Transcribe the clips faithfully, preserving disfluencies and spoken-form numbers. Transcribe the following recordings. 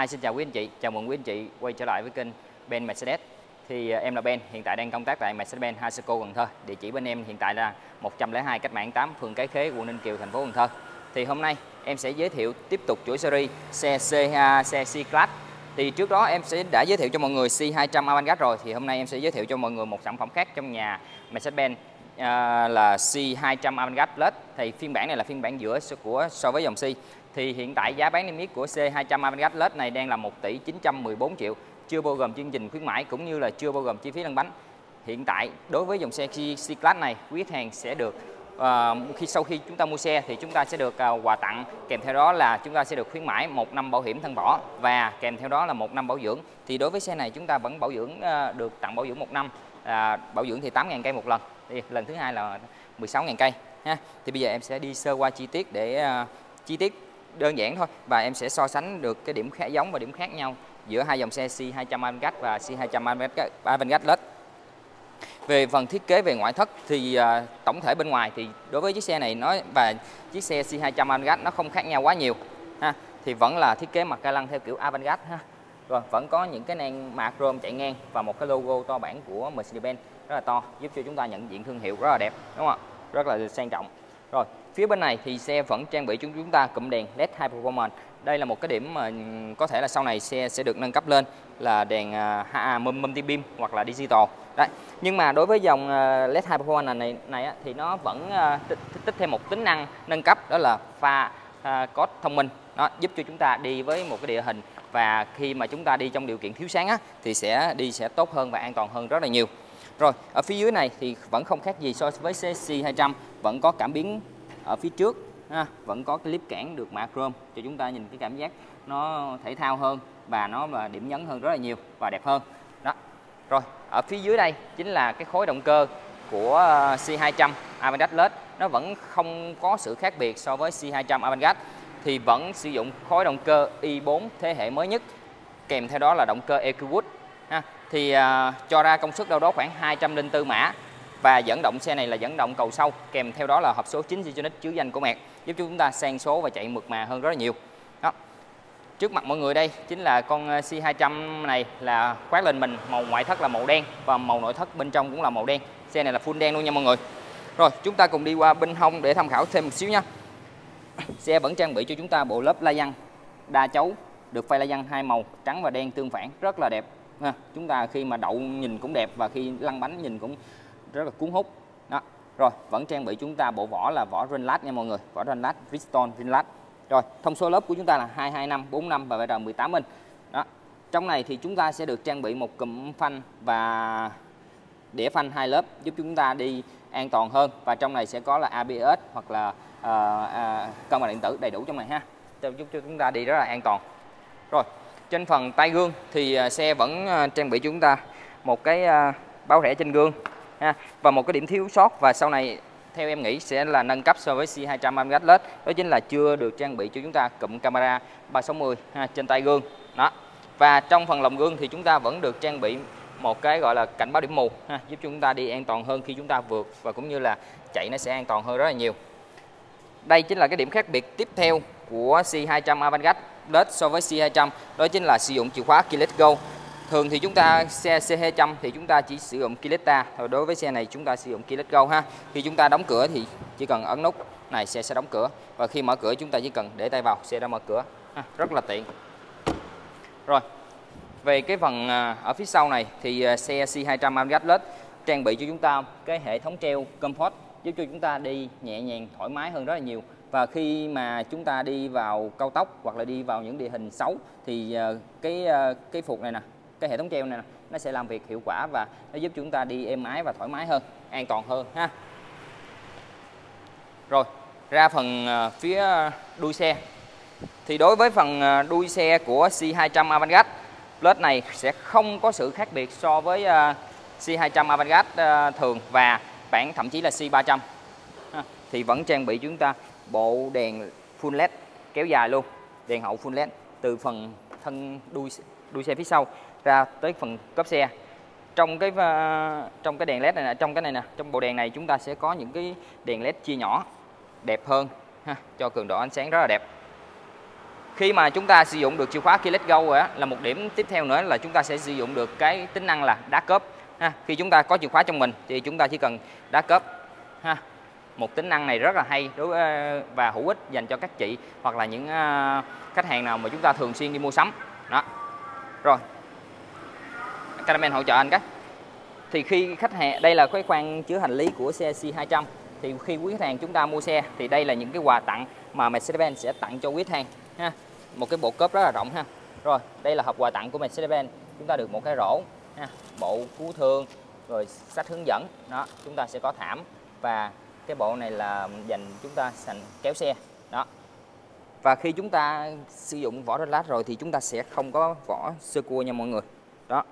Hi, xin chào quý anh chị, chào mừng quý anh chị quay trở lại với kênh Ben Mercedes. Thì em là Ben, hiện tại đang công tác tại Mercedes-Benz Heiseco Cần Thơ. Địa chỉ bên em hiện tại là một không hai Cách Mạng tám, phường Cái Khế, quận Ninh Kiều, thành phố Cần Thơ. Thì hôm nay em sẽ giới thiệu tiếp tục chuỗi series xe C hai, xe C-Class. Thì trước đó em sẽ đã giới thiệu cho mọi người C hai trăm Avantgarde rồi. Thì hôm nay em sẽ giới thiệu cho mọi người một sản phẩm khác trong nhà Mercedes-Benz à, là C hai trăm Avantgarde Plus. Thì phiên bản này là phiên bản giữa của so với dòng C. Thì hiện tại giá bán niêm yết của C hai trăm Avantgarde Plus này đang là một tỷ chín trăm mười bốn triệu, chưa bao gồm chương trình khuyến mãi cũng như là chưa bao gồm chi phí lăn bánh. Hiện tại đối với dòng xe C-Class này, quý khách hàng sẽ được uh, khi sau khi chúng ta mua xe thì chúng ta sẽ được uh, quà tặng, kèm theo đó là chúng ta sẽ được khuyến mãi một năm bảo hiểm thân vỏ và kèm theo đó là một năm bảo dưỡng. Thì đối với xe này chúng ta vẫn bảo dưỡng uh, được tặng bảo dưỡng một năm, uh, bảo dưỡng thì tám ngàn cây một lần, thì lần thứ hai là mười sáu ngàn cây ha. Thì bây giờ em sẽ đi sơ qua chi tiết để uh, chi tiết đơn giản thôi, và em sẽ so sánh được cái điểm khác giống và điểm khác nhau giữa hai dòng xe C hai trăm Avantgarde và C hai trăm Avantgarde Plus. Về phần thiết kế về ngoại thất thì uh, tổng thể bên ngoài thì đối với chiếc xe này nó và chiếc xe C hai trăm Avantgarde nó không khác nhau quá nhiều ha. Thì vẫn là thiết kế mặt ga lăng theo kiểu Avantgarde ha. Rồi vẫn có những cái nang mạ chrome chạy ngang và một cái logo to bản của Mercedes-Benz rất là to, giúp cho chúng ta nhận diện thương hiệu rất là đẹp, đúng không ạ? Rất là sang trọng. Rồi, phía bên này thì xe vẫn trang bị chúng chúng ta cụm đèn led high performance. Đây là một cái điểm mà có thể là sau này xe sẽ được nâng cấp lên là đèn uh, multi beam hoặc là digital. Đấy. Nhưng mà đối với dòng led high performance này này thì nó vẫn uh, tích thêm một tính năng nâng cấp, đó là pha uh, cốt thông minh. Đó, giúp cho chúng ta đi với một cái địa hình và khi mà chúng ta đi trong điều kiện thiếu sáng á, thì sẽ đi sẽ tốt hơn và an toàn hơn rất là nhiều. Rồi, ở phía dưới này thì vẫn không khác gì so với C hai trăm, vẫn có cảm biến ở phía trước ha, vẫn có cái clip cản được mạ chrome cho chúng ta nhìn cái cảm giác nó thể thao hơn và nó là điểm nhấn hơn rất là nhiều và đẹp hơn. Đó. Rồi, ở phía dưới đây chính là cái khối động cơ của C hai trăm Avantgarde Plus, nó vẫn không có sự khác biệt so với C hai trăm Avantgarde, thì vẫn sử dụng khối động cơ i bốn thế hệ mới nhất, kèm theo đó là động cơ EcoBoost ha. Thì uh, cho ra công suất đâu đó khoảng hai trăm linh tư mã, và dẫn động xe này là dẫn động cầu sâu, kèm theo đó là hộp số chín Xtronic chứa danh của mẹt, giúp cho chúng ta sang số và chạy mượt mà hơn rất là nhiều. Đó. Trước mặt mọi người đây chính là con C hai trăm này là khoác lên mình màu ngoại thất là màu đen và màu nội thất bên trong cũng là màu đen. Xe này là full đen luôn nha mọi người. Rồi, chúng ta cùng đi qua bên hông để tham khảo thêm một xíu nha. Xe vẫn trang bị cho chúng ta bộ lớp la giăng đa chấu, được phay la giăng hai màu trắng và đen tương phản, rất là đẹp. Ha, chúng ta khi mà đậu nhìn cũng đẹp và khi lăn bánh nhìn cũng rất là cuốn hút. Đó. Rồi, vẫn trang bị chúng ta bộ vỏ là vỏ Rinlat nha mọi người, vỏ Rinlat, Bridgestone Rinlat. Rồi, thông số lớp của chúng ta là hai hai năm, bốn năm và vê rờ mười tám inch. Đó. Trong này thì chúng ta sẽ được trang bị một cụm phanh và đĩa phanh hai lớp, giúp chúng ta đi an toàn hơn, và trong này sẽ có là a bê ét hoặc là uh, uh, camera điện tử đầy đủ trong này ha. Giúp cho chúng ta đi rất là an toàn. Rồi, trên phần tay gương thì xe vẫn trang bị chúng ta một cái báo rẽ trên gương ha, và một cái điểm thiếu sót và sau này theo em nghĩ sẽ là nâng cấp so với C hai trăm Avantgarde Plus, đó chính là chưa được trang bị cho chúng ta cụm camera ba sáu mươi ha, trên tay gương. Đó. Và trong phần lồng gương thì chúng ta vẫn được trang bị một cái gọi là cảnh báo điểm mù ha, giúp chúng ta đi an toàn hơn khi chúng ta vượt, và cũng như là chạy nó sẽ an toàn hơn rất là nhiều. Đây chính là cái điểm khác biệt tiếp theo của C hai trăm Avantgarde Plus so với C hai trăm, đó chính là sử dụng chìa khóa Keyless Go. Thường thì chúng ta xe C hai trăm thì chúng ta chỉ sử dụng Keyless Ta, rồi đối với xe này chúng ta sử dụng Keyless Go ha. Khi chúng ta đóng cửa thì chỉ cần ấn nút này xe sẽ đóng cửa, và khi mở cửa chúng ta chỉ cần để tay vào xe đã mở cửa ha, rất là tiện. Rồi, về cái phần ở phía sau này thì xe C hai trăm Avantgarde Plus trang bị cho chúng ta cái hệ thống treo comfort, giúp cho chúng ta đi nhẹ nhàng thoải mái hơn rất là nhiều. Và khi mà chúng ta đi vào cao tốc hoặc là đi vào những địa hình xấu thì cái cái phuộc này nè, cái hệ thống treo này nè, nó sẽ làm việc hiệu quả và nó giúp chúng ta đi êm ái và thoải mái hơn, an toàn hơn ha. Rồi, ra phần phía đuôi xe. Thì đối với phần đuôi xe của C hai trăm Avantgarde Plus này sẽ không có sự khác biệt so với C hai trăm Avantgarde thường và bản thậm chí là C ba trăm. Thì vẫn trang bị chúng ta bộ đèn full led kéo dài luôn, đèn hậu full led từ phần thân đuôi đuôi xe phía sau ra tới phần cốp xe. Trong cái trong cái đèn led này nè, trong cái này nè, trong bộ đèn này chúng ta sẽ có những cái đèn led chia nhỏ đẹp hơn ha, cho cường độ ánh sáng rất là đẹp. Khi mà chúng ta sử dụng được chìa khóa Keyless Go rồi á, là một điểm tiếp theo nữa là chúng ta sẽ sử dụng được cái tính năng là đá cớp. Ha, khi chúng ta có chìa khóa trong mình thì chúng ta chỉ cần đá cớp. Ha, một tính năng này rất là hay đối với, và hữu ích dành cho các chị hoặc là những uh, khách hàng nào mà chúng ta thường xuyên đi mua sắm. Đó. Rồi. Cameraman hỗ trợ anh cái. Thì khi khách hàng, đây là cái khoang chứa hành lý của xe C hai trăm. Thì khi quý khách hàng chúng ta mua xe thì đây là những cái quà tặng mà Mercedes-Benz sẽ tặng cho quý khách hàng. Ha, một cái bộ cốp rất là rộng ha. Rồi, đây là hộp quà tặng của Mercedes-Benz. Chúng ta được một cái rổ ha, bộ cứu thương, rồi sách hướng dẫn. Đó, chúng ta sẽ có thảm và cái bộ này là dành chúng ta sành kéo xe. Đó. Và khi chúng ta sử dụng vỏ rơ lát rồi thì chúng ta sẽ không có vỏ sơ cua nha mọi người. Đó.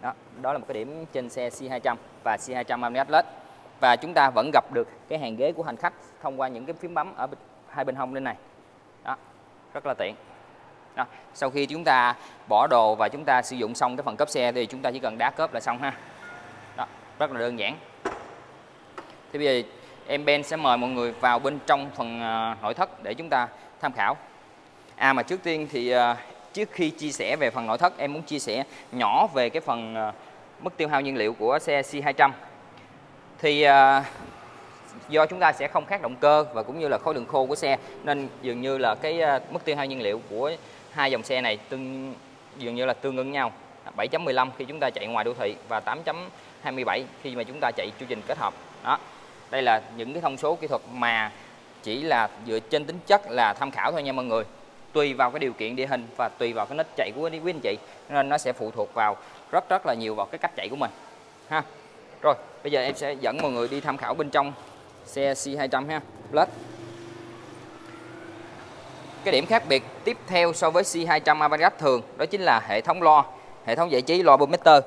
Đó, đó là một cái điểm trên xe C hai trăm và C hai trăm Avantgarde Plus. Và chúng ta vẫn gặp được cái hàng ghế của hành khách thông qua những cái phím bấm ở hai bên hông lên này. Đó, rất là tiện. Đó, sau khi chúng ta bỏ đồ và chúng ta sử dụng xong cái phần cấp xe thì chúng ta chỉ cần đá cớp là xong ha. Đó, rất là đơn giản. Thì bây giờ em Ben sẽ mời mọi người vào bên trong phần nội thất để chúng ta tham khảo. À mà trước tiên thì trước khi chia sẻ về phần nội thất, em muốn chia sẻ nhỏ về cái phần mức tiêu hao nhiên liệu của xe C hai trăm. Thì do chúng ta sẽ không khác động cơ và cũng như là khối lượng khô của xe, nên dường như là cái mức tiêu hao nhiên liệu của hai dòng xe này tương dường như là tương ứng nhau, bảy phẩy mười lăm khi chúng ta chạy ngoài đô thị và tám phẩy hai mươi bảy khi mà chúng ta chạy chu trình kết hợp. Đó, đây là những cái thông số kỹ thuật mà chỉ là dựa trên tính chất là tham khảo thôi nha mọi người. Tùy vào cái điều kiện địa hình và tùy vào cái nết chạy của quý anh chị, nên nó sẽ phụ thuộc vào rất rất là nhiều vào cái cách chạy của mình ha. Rồi, bây giờ em sẽ dẫn mọi người đi tham khảo bên trong xe C hai trăm ha, Plus. Cái điểm khác biệt tiếp theo so với C hai trăm Avantgarde thường đó chính là hệ thống loa, hệ thống giải trí loa bơm meter.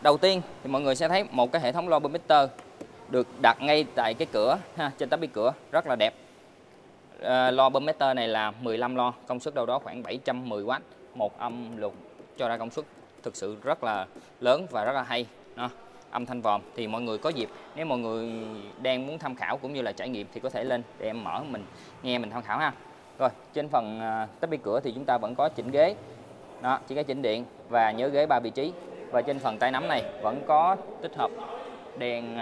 Đầu tiên thì mọi người sẽ thấy một cái hệ thống loa bơm meter được đặt ngay tại cái cửa ha, trên tấm bi cửa rất là đẹp. À, loa bơm meter này là mười lăm lo, công suất đâu đó khoảng bảy trăm mười oát, một âm lục cho ra công suất thực sự rất là lớn và rất là hay. Đó, âm thanh vòm thì mọi người có dịp, nếu mọi người đang muốn tham khảo cũng như là trải nghiệm thì có thể lên để em mở mình nghe mình tham khảo ha. Rồi, trên phần tấm bi cửa thì chúng ta vẫn có chỉnh ghế. Đó, chỉ cái chỉnh điện và nhớ ghế ba vị trí. Và trên phần tay nắm này vẫn có tích hợp đèn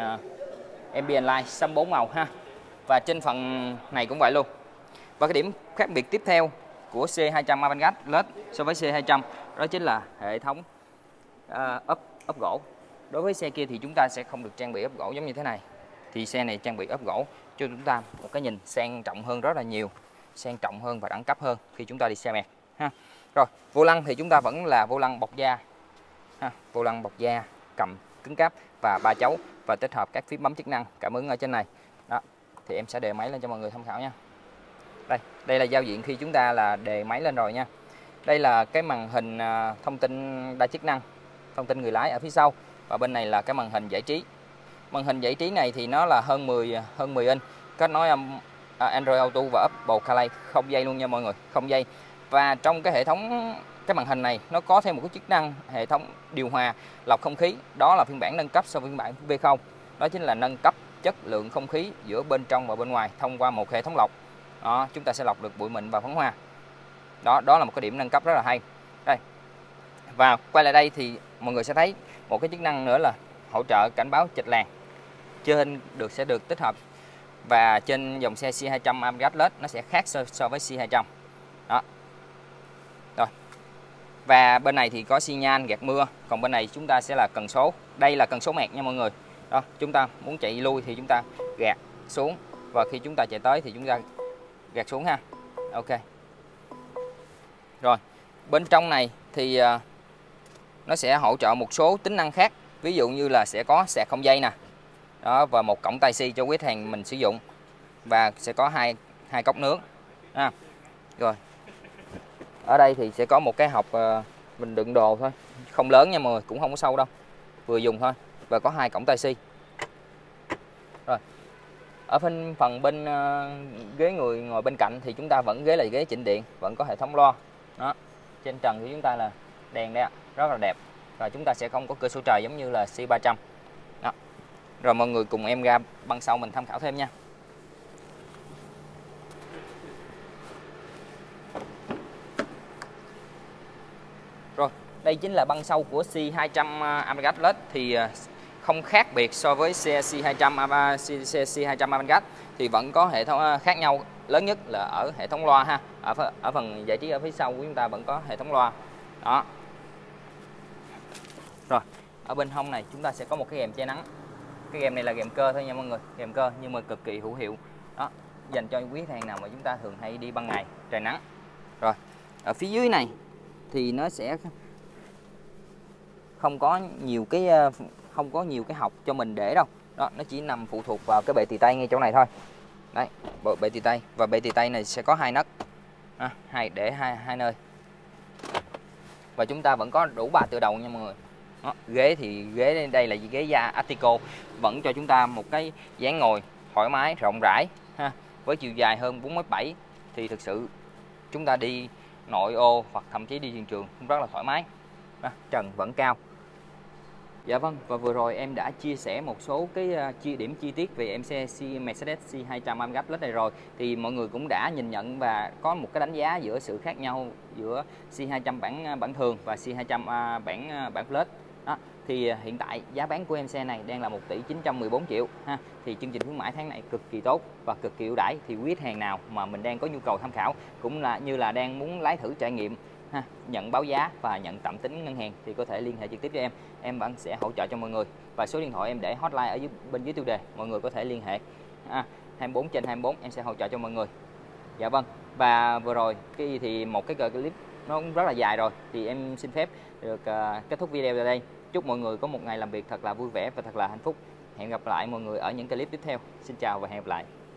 ambient light xanh bốn màu ha. Và trên phần này cũng vậy luôn. Và cái điểm khác biệt tiếp theo của C hai trăm Avantgarde Plus so với C hai trăm đó chính là hệ thống uh, ốp ốp gỗ. Đối với xe kia thì chúng ta sẽ không được trang bị ốp gỗ giống như thế này. Thì xe này trang bị ốp gỗ cho chúng ta một cái nhìn sang trọng hơn rất là nhiều, sang trọng hơn và đẳng cấp hơn khi chúng ta đi xe mệt ha. Rồi, vô lăng thì chúng ta vẫn là vô lăng bọc da ha, vô lăng bọc da, cầm cứng cáp và ba chấu và tích hợp các phím bấm chức năng cảm ứng ở trên này. Đó, thì em sẽ đề máy lên cho mọi người tham khảo nha. Đây, đây là giao diện khi chúng ta là đề máy lên rồi nha. Đây là cái màn hình thông tin đa chức năng, thông tin người lái ở phía sau, và bên này là cái màn hình giải trí. Màn hình giải trí này thì nó là hơn mười hơn mười inch, kết nối Android Auto và Apple CarPlay không dây luôn nha mọi người, không dây. Và trong cái hệ thống cái màn hình này nó có thêm một cái chức năng hệ thống điều hòa lọc không khí, đó là phiên bản nâng cấp so với phiên bản V không. Đó chính là nâng cấp chất lượng không khí giữa bên trong và bên ngoài thông qua một hệ thống lọc. Đó, chúng ta sẽ lọc được bụi mịn và phấn hoa. Đó, đó là một cái điểm nâng cấp rất là hay. Đây. Và quay lại đây thì mọi người sẽ thấy một cái chức năng nữa là hỗ trợ cảnh báo trịch làn. Trên được sẽ được tích hợp và trên dòng xe C hai trăm Avantgarde Plus nó sẽ khác so, so với C hai trăm. Đó. Rồi. Và bên này thì có xi nhan, gạt mưa, còn bên này chúng ta sẽ là cần số. Đây là cần số mẹt nha mọi người. Đó, chúng ta muốn chạy lui thì chúng ta gạt xuống và khi chúng ta chạy tới thì chúng ta gạt xuống ha. Ok. Rồi, bên trong này thì nó sẽ hỗ trợ một số tính năng khác, ví dụ như là sẽ có sạc không dây nè. Đó, và một cổng tai si cho quý khách hàng mình sử dụng và sẽ có hai hai cốc nước ha. Rồi. Ở đây thì sẽ có một cái hộc mình đựng đồ thôi, không lớn nha mọi người, cũng không có sâu đâu. Vừa dùng thôi và có hai cổng tai si. Rồi. Ở phần phần bên uh, ghế người ngồi bên cạnh thì chúng ta vẫn ghế là ghế chỉnh điện, vẫn có hệ thống loa. Đó. Trên trần thì chúng ta là đèn đây ạ, rất là đẹp. Và chúng ta sẽ không có cửa sổ trời giống như là C ba trăm. Đó. Rồi mọi người cùng em ra băng sau mình tham khảo thêm nha. Rồi, đây chính là băng sau của C hai trăm Avantgarde Plus, thì không khác biệt so với xe C hai trăm Avantgarde, thì vẫn có hệ thống khác nhau lớn nhất là ở hệ thống loa ha. Ở ở phần giải trí ở phía sau của chúng ta vẫn có hệ thống loa. Đó. Rồi, ở bên hông này chúng ta sẽ có một cái rèm che nắng. Cái rèm này là rèm cơ thôi nha mọi người, rèm cơ nhưng mà cực kỳ hữu hiệu. Đó, dành cho quý khách hàng nào mà chúng ta thường hay đi ban ngày trời nắng. Rồi, ở phía dưới này thì nó sẽ không có nhiều cái không có nhiều cái hộc cho mình để đâu. Đó, nó chỉ nằm phụ thuộc vào cái bệ tì tay ngay chỗ này thôi. Đấy, bệ tì tay, và bệ tì tay này sẽ có hai nấc. À, hai để hai hai nơi. Và chúng ta vẫn có đủ ba tựa đầu nha mọi người. Đó, ghế thì ghế đây là ghế da Artico, vẫn cho chúng ta một cái dáng ngồi thoải mái rộng rãi ha. Với chiều dài hơn bốn mét bảy thì thực sự chúng ta đi nội ô hoặc thậm chí đi hiện trường cũng rất là thoải mái. Đó, trần vẫn cao. Dạ vâng, và vừa rồi em đã chia sẻ một số cái chi điểm chi tiết về em xe Mercedes C hai trăm Avantgarde Plus này rồi, thì mọi người cũng đã nhìn nhận và có một cái đánh giá giữa sự khác nhau giữa C hai trăm bản bản thường và C hai trăm bản bản Plus. Đó, thì hiện tại giá bán của em xe này đang là một tỷ chín trăm mười bốn triệu ha. Thì chương trình khuyến mãi tháng này cực kỳ tốt và cực kỳ ưu đãi, thì quý khách hàng nào mà mình đang có nhu cầu tham khảo cũng là như là đang muốn lái thử trải nghiệm ha, nhận báo giá và nhận tạm tính ngân hàng thì có thể liên hệ trực tiếp cho em, em vẫn sẽ hỗ trợ cho mọi người. Và số điện thoại em để hotline ở dưới, bên dưới tiêu đề, mọi người có thể liên hệ ha, hai mươi bốn trên hai mươi bốn em sẽ hỗ trợ cho mọi người. Dạ vâng, và vừa rồi cái thì một cái clip nó cũng rất là dài rồi, thì em xin phép được uh, kết thúc video tại đây. Chúc mọi người có một ngày làm việc thật là vui vẻ và thật là hạnh phúc. Hẹn gặp lại mọi người ở những clip tiếp theo. Xin chào và hẹn gặp lại.